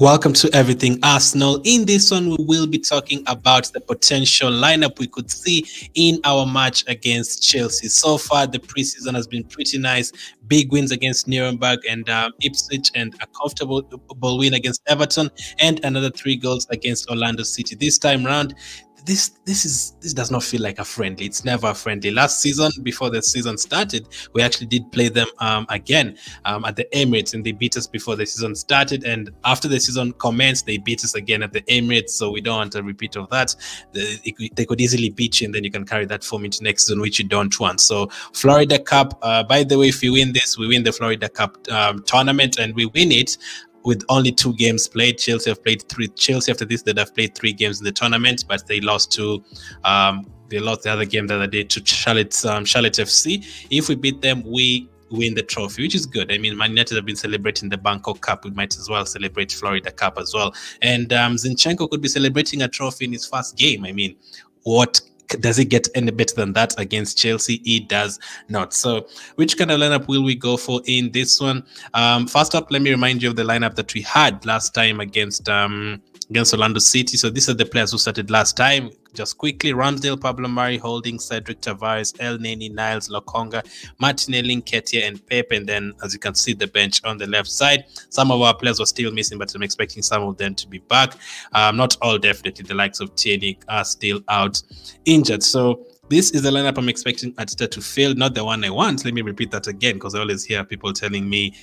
Welcome to Everything Arsenal. In this one, we will be talking about the potential lineup we could see in our match against Chelsea. So far, the preseason has been pretty nice. Big wins against Nürnberg and Ipswich, and a comfortable win against Everton, and another 3 goals against Orlando City. This time round, this does not feel like a friendly. It's never a friendly. Last season, before the season started, we actually did play them again at the Emirates, and they beat us before the season started. And after the season commenced, they beat us again at the Emirates. So we don't want a repeat of that. They could easily beat you, and then you can carry that form into next season, which you don't want. So Florida Cup, by the way, if you win this, we win the Florida Cup tournament, and we win it with only 2 games played. Chelsea have played 3. Chelsea, after this, they'd have played 3 games in the tournament, but they lost to they lost the other game the other day to Charlotte FC. If we beat them, we win the trophy, which is good. I mean, Man United have been celebrating the Bangkok Cup. We might as well celebrate Florida Cup as well. And Zinchenko could be celebrating a trophy in his first game. I mean, what does it get any better than that against Chelsea? It does not. So which kind of lineup will we go for in this one? First up, let me remind you of the lineup that we had last time against against Orlando City. So these are the players who started last time. Just quickly: Ramsdale, Pablo Mari, Holding, Cedric, Tavares, El Neny, Niles, Lokonga, Martinelli, Nketiah, and Pep. And then, as you can see, the bench on the left side. Some of our players were still missing, but I'm expecting some of them to be back. Not all, definitely. The likes of Tierney are still out injured. So this is the lineup I'm expecting Arteta to field, not the one I want. Let me repeat that again, because I always hear people telling me,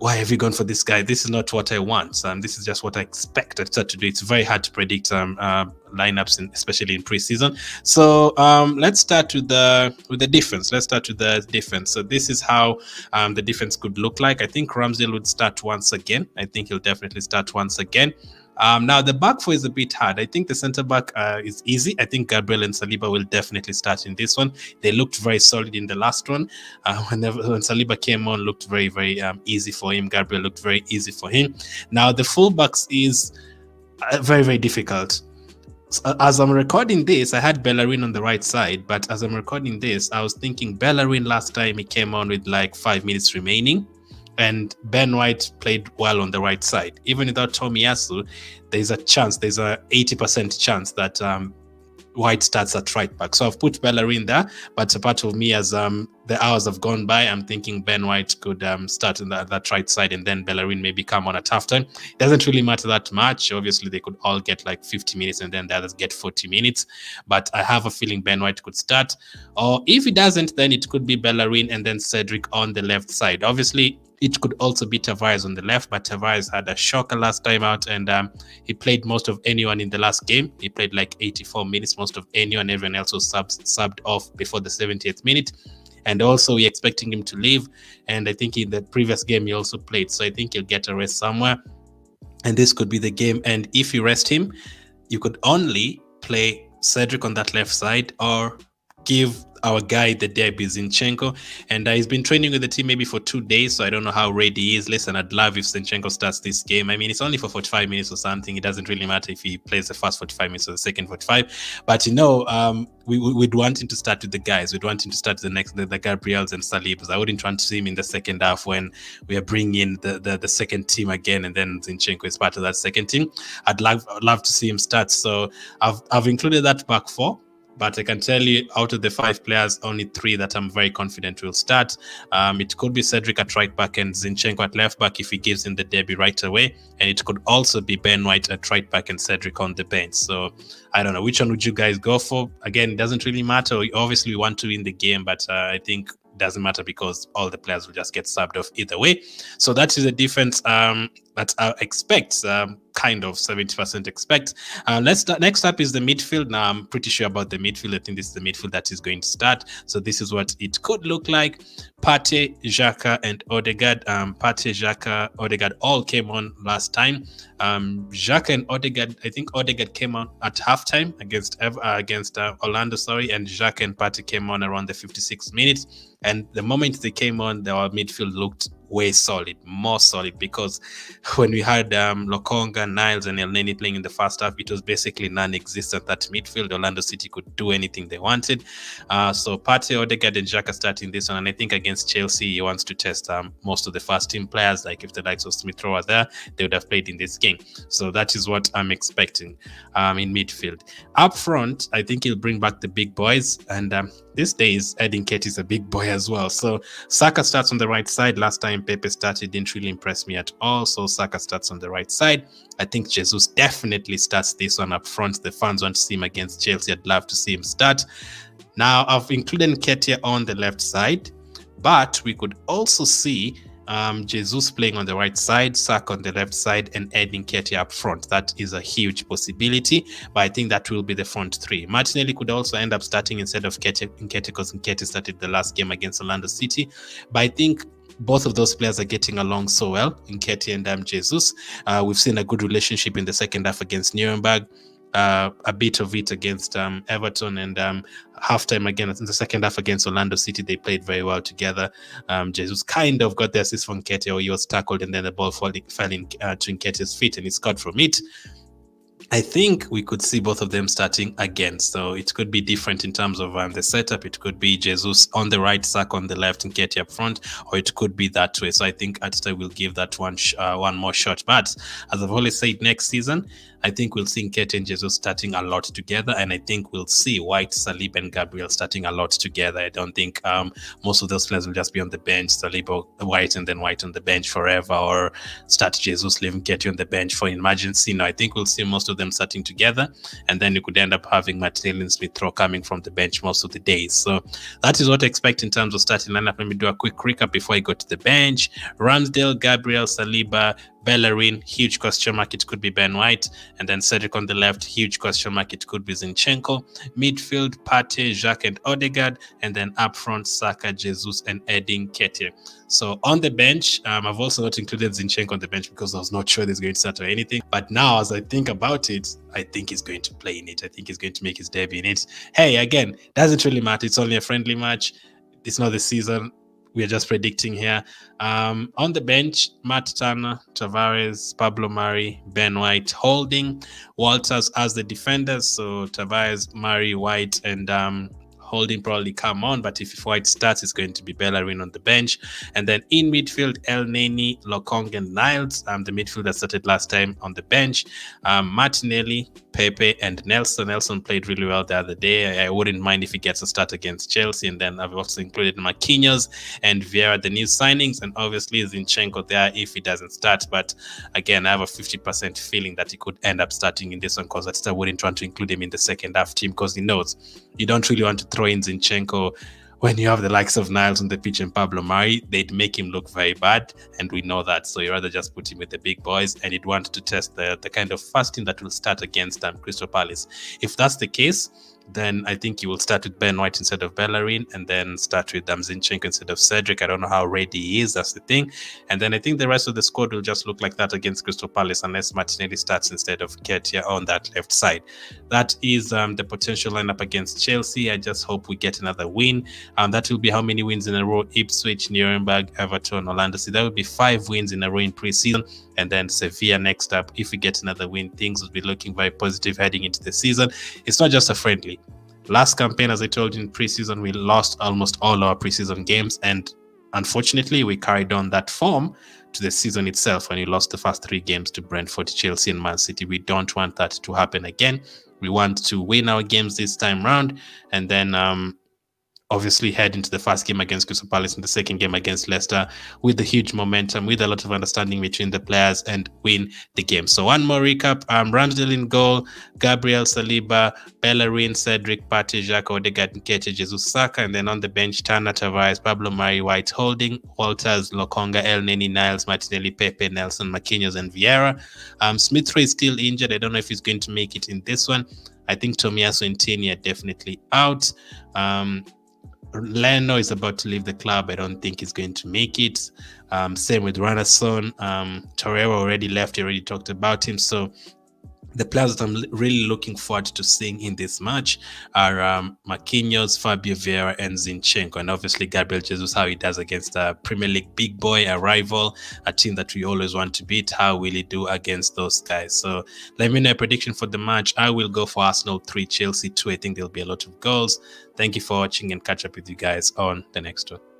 why have you gone for this guy? This is not what I want. This is just what I expect Arteta to do. It's very hard to predict lineups, especially in preseason. So let's start with the defense. Let's start with the defense. So this is how the defense could look like. I think Ramsdale would start once again. I think he'll definitely start once again. Now, the back four is a bit hard. I think the centre-back is easy. I think Gabriel and Saliba will definitely start in this one. They looked very solid in the last one. When Saliba came on, looked very, very easy for him. Gabriel looked very easy for him. Now, the full-backs is very, very difficult. As I'm recording this, I had Bellerin on the right side, but as I'm recording this, I was thinking Bellerin last time he came on with like 5 minutes remaining. And Ben White played well on the right side. Even without Tomiyasu, there's a chance, there's a 80% chance that White starts at right back. So I've put Bellerin there, but a part of me, as the hours have gone by, I'm thinking Ben White could start in that right side, and then Bellerin maybe come on at halftime. Doesn't really matter that much. Obviously, they could all get like 50 minutes, and then the others get 40 minutes. But I have a feeling Ben White could start. Or if he doesn't, then it could be Bellerin and then Cedric on the left side. Obviously, it could also be Tavares on the left, but Tavares had a shocker last time out, and he played most of anyone in the last game. He played like 84 minutes, most of anyone. Everyone else was subbed off before the 70th minute. And also, we're expecting him to leave. And I think in the previous game, he also played. So I think he'll get a rest somewhere. And this could be the game. And if you rest him, you could only play Cedric on that left side, or give our guy the debut, Zinchenko. And he's been training with the team maybe for 2 days, so I don't know how ready he is. Listen, I'd love if Zinchenko starts this game. I mean, it's only for 45 minutes or something. It doesn't really matter if he plays the first 45 minutes or the second 45. But, you know, we'd want him to start with the guys. We'd want him to start the Gabriels and Salibas. I wouldn't want to see him in the second half when we are bringing in the second team again, and then Zinchenko is part of that second team. I'd love to see him start. So I've included that back four. But I can tell you, out of the 5 players, only 3 that I'm very confident will start. It could be Cedric at right back and Zinchenko at left back if he gives him the debut right away. And it could also be Ben White at right back and Cedric on the bench. So I don't know. Which one would you guys go for? Again, it doesn't really matter. Obviously, we want to win the game, but I think it doesn't matter because all the players will just get subbed off either way. So that is the difference that I expect. Kind of 70% expect. Next up is the midfield. Now, I'm pretty sure about the midfield. I think this is the midfield that is going to start. So this is what it could look like. Partey, Xhaka, and Odegaard. Partey, Xhaka, Odegaard all came on last time. Xhaka and Odegaard, I think Odegaard came on at halftime against Orlando, sorry, and Xhaka and Partey came on around the 56th minute. And the moment they came on, their midfield looked way solid, more solid, because when we had Lokonga, Niles and El Neny playing in the first half, it was basically non-existent that midfield. Orlando City could do anything they wanted. So Partey, Odegaard and Xhaka starting this one, and I think against Chelsea he wants to test most of the first team players. Like if the likes of Smith Rowe are there, they would have played in this game. So that is what I'm expecting in midfield. Up front, I think he'll bring back the big boys, and these days Nketiah is a big boy as well. So Saka starts on the right side. Last time Pepe started, didn't really impress me at all. So Saka starts on the right side. I think Jesus definitely starts this one up front. The fans want to see him against Chelsea. I'd love to see him start. Now I've included Nketiah on the left side, but we could also see Jesus playing on the right side, Saka on the left side, and Nketiah up front. That is a huge possibility, but I think that will be the front three. Martinelli could also end up starting instead of Nketiah, because Nketiah started the last game against Orlando City. But I think both of those players are getting along so well, Nketiah and Jesus. We've seen a good relationship in the second half against Nürnberg. A bit of it against Everton, and halftime again in the second half against Orlando City, they played very well together. Jesus kind of got the assist from Nketiah, or he was tackled and then the ball fell in to Nketiah's feet and he scored from it. I think we could see both of them starting again. So it could be different in terms of the setup. It could be Jesus on the right, Saka on the left, and Nketiah up front, or it could be that way. So I think Arteta will give that one more shot. But as I've always said, next season, I think we'll see Nketiah and Jesus starting a lot together. And I think we'll see White, Saliba, and Gabriel starting a lot together. I don't think most of those players will just be on the bench, Saliba, White, and then White on the bench forever, or start Jesus, leave Nketiah on the bench for emergency. No, I think we'll see most of them starting together, and then you could end up having Martinelli and Smith Rowe coming from the bench most of the days. So that is what I expect in terms of starting lineup. Let me do a quick recap before I go to the bench. Ramsdale, Gabriel, Saliba, Bellerin, huge question mark, it could be Ben White, and then Cedric on the left, huge question mark, it could be Zinchenko. Midfield, Partey, Xhaka and Odegaard, and then up front, Saka, Jesus and Nketiah. So on the bench, I've also not included Zinchenko on the bench because I was not sure he's going to start or anything. But now as I think about it, I think he's going to play in it. I think he's going to make his debut in it. Hey, again, doesn't really matter. It's only a friendly match. It's not the season. We're just predicting here. On the bench, Matt Turner, Tavares, Pablo Mari, Ben White, Holding, Walters as the defenders. So Tavares, Mari, White, and Holding probably come on. But if White starts, it's going to be Bellerin on the bench. And then in midfield, El Neny, Lokonga, and Niles. The midfield that started last time on the bench. Martinelli, Pepe and Nelson. Nelson played really well the other day. I wouldn't mind if he gets a start against Chelsea. And then I've also included Marquinhos and Vieira, the new signings, and obviously Zinchenko there if he doesn't start. But again, I have a 50% feeling that he could end up starting in this one, because I wouldn't want to include him in the second half team, because he knows you don't really want to throw in Zinchenko when you have the likes of Niles on the pitch and Pablo Mari. They'd make him look very bad, and we know that. So you rather just put him with the big boys, and he'd want to test the kind of first team that will start against Crystal Palace. If that's the case, then I think you will start with Ben White instead of Bellerin, and then start with Zinchenko instead of Cedric. I don't know how ready he is, that's the thing. And then I think the rest of the squad will just look like that against Crystal Palace, unless Martinelli starts instead of Nketiah on that left side. That is the potential lineup against Chelsea. I just hope we get another win. That will be how many wins in a row? Ipswich, Nuremberg, Everton, Orlando City. That will be 5 wins in a row in pre-season. And then Sevilla next up. If we get another win, things will be looking very positive heading into the season. It's not just a friendly. Last campaign, as I told you in preseason, we lost almost all our preseason games, and unfortunately we carried on that form to the season itself when we lost the first 3 games to Brentford, Chelsea and Man City. We don't want that to happen again. We want to win our games this time round, and then obviously head into the first game against Crystal Palace and the second game against Leicester with the huge momentum, with a lot of understanding between the players, and win the game. So one more recap. Ramsdale in goal, Gabriel, Saliba, Bellerin, Cedric, Partey, Xhaka, Odegaard, Nketiah, Jesus, Saka, and then on the bench, Turner, Tavares, Pablo Mari, White, Holding, Walters, Lokonga, El Neny, Niles, Martinelli, Pepe, Nelson, Marquinhos, and Vieira. Smith Rowe is still injured. I don't know if he's going to make it in this one. I think Tomiyasu and Tierney are definitely out. Leno is about to leave the club. I don't think he's going to make it. Same with Ranason. Torreira already left. You already talked about him. So The players that I'm really looking forward to seeing in this match are Marquinhos, Fabio Vieira, and Zinchenko. And obviously, Gabriel Jesus, how he does against a Premier League big boy, a rival, a team that we always want to beat. How will he do against those guys? So let me know a prediction for the match. I will go for Arsenal 3, Chelsea 2. I think there'll be a lot of goals. Thank you for watching and catch up with you guys on the next one.